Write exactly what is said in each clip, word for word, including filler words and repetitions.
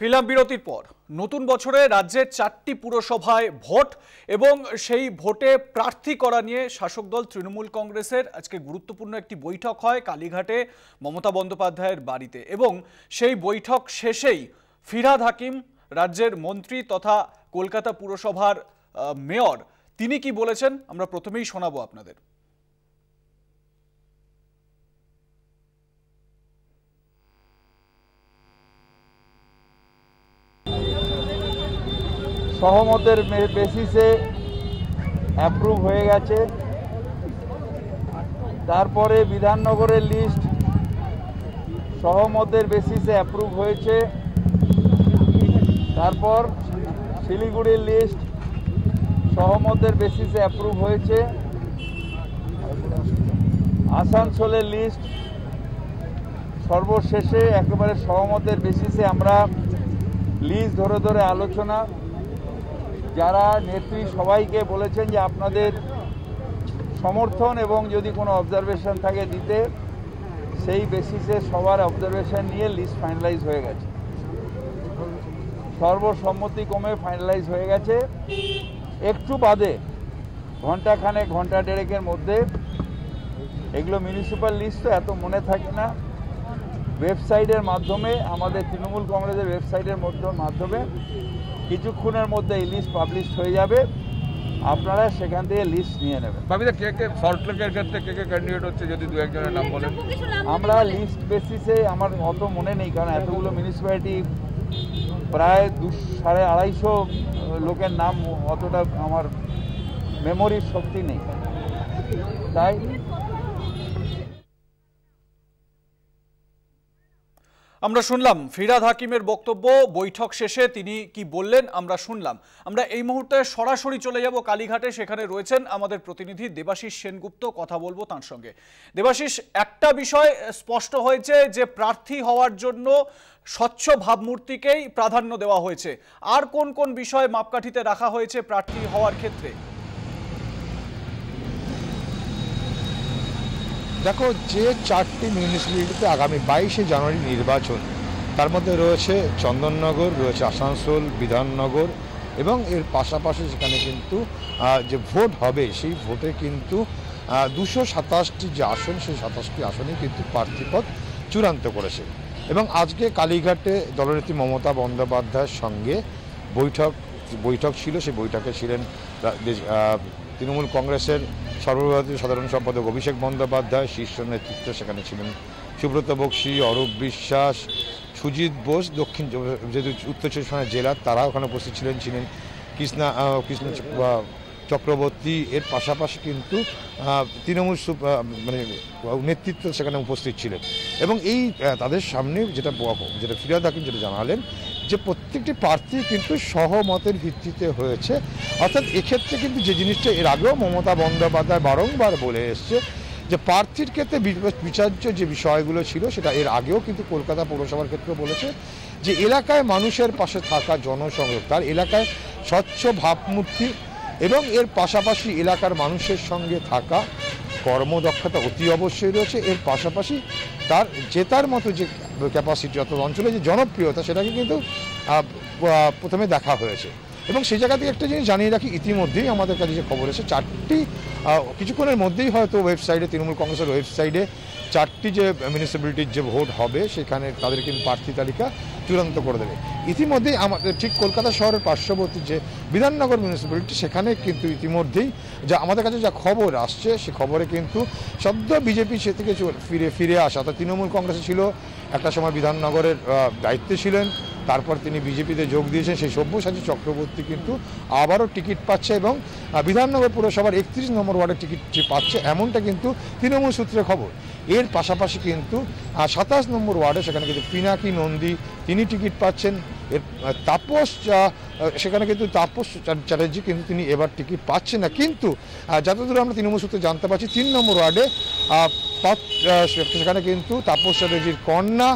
फिलहाल बिरतिर पर नतून बछरे राज्य चारटी पुरसभाय भोट एवं सेई भोटे प्रार्थी करा निये शासक दल तृणमूल कांग्रेसेर आजके गुरुत्वपूर्ण एकटी बैठक हय कालीघाटे ममता बंदोपाध्यायेर बाड़ीते एवं सेई बैठक शेषेई फिरहाद हाकिम राज्येर मंत्री तथा कलकाता पुरसभार मेयर तिनि कि बोलेछेन आमरा प्रथमेई शोनाबो आपनादेर। सहमतर बेसिसे अप्रूव हो गए तारपरे विधाननगर लिस्ट सहमतर बेसिसे अप्रूव हो तारपर शिलीगुड़ी लिस्ट सहमतर बेसिसे अप्रूव हो आसानसोल लिस्ट सर्वशेषे एकेबारे सहमतर बेसिसे आमरा लिस्ट धरे धरे आलोचना যারা নেত্রী সবাইকে বলেছেন যে আপনাদের সমর্থন এবং যদি কোনো অবজারভেশন থাকে দিতে সেই বেসিসে সবার অবজারভেশন নিয়ে লিস্ট ফাইনালাইজ হয়ে গেছে সর্বসম্মতিক্রমে ফাইনালাইজ হয়ে গেছে একটু বাদে ঘন্টাখানেক ঘন্টা দেড়েকের মধ্যে এগুলো মিউনিসিপ্যাল লিস্ট তো এত মনে থাকে না ওয়েবসাইটের মাধ্যমে আমাদের তৃণমূল কংগ্রেসের ওয়েবসাইটের মাধ্যমে কিছুক্ষণের মধ্যে এই লিস্ট পাবলিশ হয়ে যাবে আপনারা সেখান থেকে লিস্ট নিয়ে নেবেন। বাকিটা কে কে শর্টলিস্টের ক্ষেত্রে কে কে ক্যান্ডিডেট হচ্ছে যদি দু একজনের নাম বলেন। আমরা লিস্ট বেসিসে আমার অত মনে নেই কারণ এতগুলো মিউনিসিপ্যালিটি প্রায় সাড়ে আড়াইশো লোকের নাম অতটা আমার মেমোরির শক্তি নেই তাই আমরা শুনলাম ফিরহাদ হাকিমের বক্তব্য বৈঠক শেষে তিনি কি বললেন আমরা শুনলাম। আমরা এই মুহূর্তে সরাসরি চলে যাব কালীঘাটে, সেখানে রয়েছেন আমাদের প্রতিনিধি দেবাশীষ সেনগুপ্ত, কথা বলবো তার সঙ্গে। দেবাশীষ, একটা বিষয় স্পষ্ট হয়েছে যে প্রার্থী হওয়ার জন্য স্বচ্ছ ভাবমূর্তিকেই প্রাধান্য দেওয়া হয়েছে, আর কোন কোন বিষয় মাপকাঠিতে রাখা হয়েছে প্রার্থী হওয়ার ক্ষেত্রে? देखो जे चार्टी म्यूनिसिपालिटी आगामी बाईस जानुआरी निर्वाचन तार मध्य रही है चंदननगर रही है आसानसोल विधाननगर एवं एर पाशापाशी सेखाने किन्तु जे भोट होबे सेई भोटे किन्तु दुशो सत्ताईसटी जे आसन सेई सत्ताईसटी आसने किन्तु प्रार्थीपद चूड़ान्त करेछे एवं आज के कालीघाटे दलनेत्री ममता बंदोपाध्याय संगे बैठक बैठक छिलो सेई बैठके छिलेन तृणमूल कांग्रेसের सर्वभारतीय साधारण सम्पादक अभिषेक बंदोपाध्याय, शीर्ष नेतृत्व सेखाने छिलेन सुब्रत बक्शी, अरूप विश्वास, सूजित बोस दक्षिण जेहेतु उत्तर चौबीस परगना जिलार तारा ओखाने उपस्थित छिलेन छिलेन कृष्ण कृष्ण चक्रवर्ती एर पाशापाशी किन्तु तृणमूल माने नेतृत्व सेखाने उपस्थित छिलेन एबं एई तादेर सामने जेटा जेटा फिरहाद हाकिम जेटा जानालेन যে প্রত্যেকটি প্রার্থী কিন্তু সহমতের ভিত্তিতে হয়েছে। অর্থাৎ এক্ষেত্রে কিন্তু যে জিনিসটা এর আগেও মমতা বন্দ্যোপাধ্যায় বারংবার বলে এসছে যে প্রার্থীর ক্ষেত্রে বিচার্য যে বিষয়গুলো ছিল সেটা এর আগেও কিন্তু কলকাতা পৌরসভার ক্ষেত্রে বলেছে যে এলাকায় মানুষের পাশে থাকা, জনসংযোগ, তার এলাকায় স্বচ্ছ ভাবমূর্তি এবং এর পাশাপাশি এলাকার মানুষের সঙ্গে থাকা, কর্মদক্ষতা অতি অবশ্যই রয়েছে। এর পাশাপাশি তার জেতার মতো যে ক্যাপাসিটি অর্থাৎ অঞ্চলে যে জনপ্রিয়তা সেটাকে কিন্তু প্রথমে দেখা হয়েছে এবং সেই জায়গা থেকে একটা জিনিস জানিয়ে রাখি, ইতিমধ্যেই আমাদের কাছে যে খবর এসেছে চারটি কিছুক্ষণের মধ্যেই হয়তো ওয়েবসাইটে তৃণমূল কংগ্রেসের ওয়েবসাইটে চারটি যে মিউনিসিপ্যালিটির যে ভোট হবে সেখানে তাদের কিন্তু প্রার্থী তালিকা চূড়ান্ত করে দেবে। ইতিমধ্যেই আমাদের ঠিক কলকাতা শহরের পার্শ্ববর্তী যে বিধাননগর মিউনিসিপ্যালিটি সেখানে কিন্তু ইতিমধ্যেই যা আমাদের কাছে যা খবর আসছে সে খবরে কিন্তু সদ্য বিজেপি সে থেকে ফিরে ফিরে আসা, অর্থাৎ তৃণমূল কংগ্রেসে ছিল একটা সময়, বিধাননগরের দায়িত্বে ছিলেন, তারপর তিনি বিজেপিতে যোগ দিয়েছেন, সেই সভ্যসাচী চক্রবর্তী কিন্তু আবারও টিকিট পাচ্ছে এবং বিধাননগর পুরসভার একত্রিশ নম্বর ওয়ার্ডের টিকিট পাচ্ছে এমনটা কিন্তু তৃণমূল সূত্রে খবর। এর পাশাপাশি কিন্তু সাতাশ নম্বর ওয়ার্ডে সেখানে কিন্তু পিনাকি নন্দী তিনি টিকিট পাচ্ছেন, এর তাপস সেখানে কিন্তু তাপস চ্যাটার্জি কিন্তু তিনি এবার টিকিট পাচ্ছে না, কিন্তু যতদূর আমরা তৃণমূল সূত্রে জানতে পারছি তিন নম্বর ওয়ার্ডে সেখানে কিন্তু তাপস চ্যাটার্জির কন্যা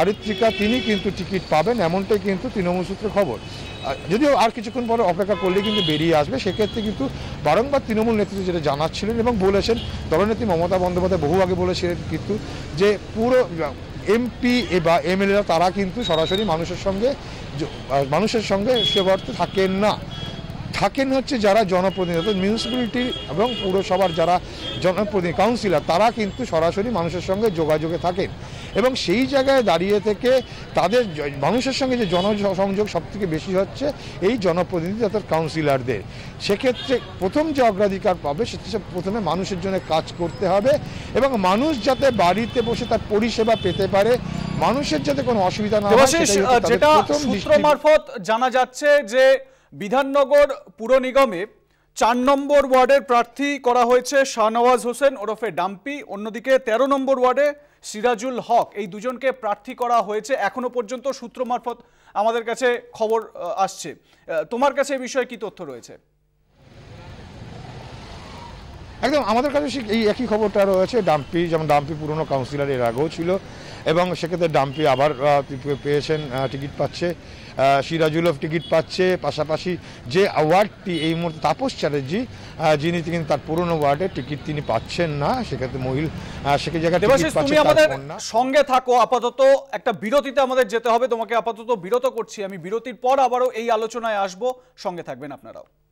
আরিত্রিকা তিনি কিন্তু টিকিট পাবেন এমনটাই কিন্তু তৃণমূল সূত্রে খবর। যদিও আর কিছুক্ষণ পরে অপেক্ষা করলে কিন্তু বেরিয়ে আসবে। সেক্ষেত্রে কিন্তু বারংবার তৃণমূল নেতৃত্ব যেটা জানাচ্ছিলেন এবং বলেছেন, দলনেত্রী মমতা বন্দ্যোপাধ্যায় বহু আগে বলেছিলেন কিন্তু যে পুরো এমপি বা এমএলএরা তারা কিন্তু সরাসরি মানুষের সঙ্গে মানুষের সঙ্গে সে অর্থে থাকেন না, থাকেন হচ্ছে যারা জনপ্রতিনিধি, অর্থাৎ মিউনিসিপ্যালিটি এবং পৌরসভার যারা জনপ্রতিনিধি কাউন্সিলর তারা কিন্তু সরাসরি মানুষের সঙ্গে যোগাযোগে থাকেন এবং সেই জায়গায় দাঁড়িয়ে থেকে তাদের মানুষের সঙ্গে যে জনসংযোগ সবথেকে বেশি হচ্ছে এই জনপ্রতিনিধি অর্থাৎ কাউন্সিলরদের। সেক্ষেত্রে প্রথম যে অগ্রাধিকার পাবে সেটা প্রথমে মানুষের জন্য কাজ করতে হবে এবং মানুষ যাতে বাড়িতে বসে তার পরিষেবা পেতে পারে, মানুষের যাতে কোনো অসুবিধা না হয়। যেটা সূত্র মারফত জানা যাচ্ছে যে বিধাননগর পুর নিগমে চার নম্বর ওয়ার্ডের প্রার্থী করা হয়েছে শাহনওয়াজ হোসেন ওরফে ডাম্পি, অন্যদিকে তেরো নম্বর ওয়ার্ডে সিরাজুল হক, এই দুজনকে প্রার্থী করা হয়েছে। এখনো পর্যন্ত সূত্র মারফত আমাদের কাছে খবর আসছে, তোমার কাছে এই বিষয়ে কি তথ্য রয়েছে? একদম আমাদের কাছে এই একই খবরটা রয়েছে। ডাম্পি যেমন ডাম্পি পুরনো কাউন্সিলর এর আগেও ছিল এবং সেক্ষেত্রে ডাম্পি আবার পেয়েছেন টিকিট পাচ্ছে, সিরাজুল হক টিকিট পাচ্ছে। পাশাপাশি যে ওয়ার্ডটি এই মুহূর্তে তাপস চ্যাটার্জি যিনি তিনি তার পুরনো ওয়ার্ডে টিকিট তিনি পাচ্ছেন না, সেক্ষেত্রে মহিলা সেক্ষেত্রে জায়গায় আমাদের সঙ্গে থাকো। আপাতত একটা বিরতিতে আমাদের যেতে হবে, তোমাকে আপাতত বিরত করছি আমি, বিরতির পর আবারও এই আলোচনায় আসবো, সঙ্গে থাকবেন আপনারাও।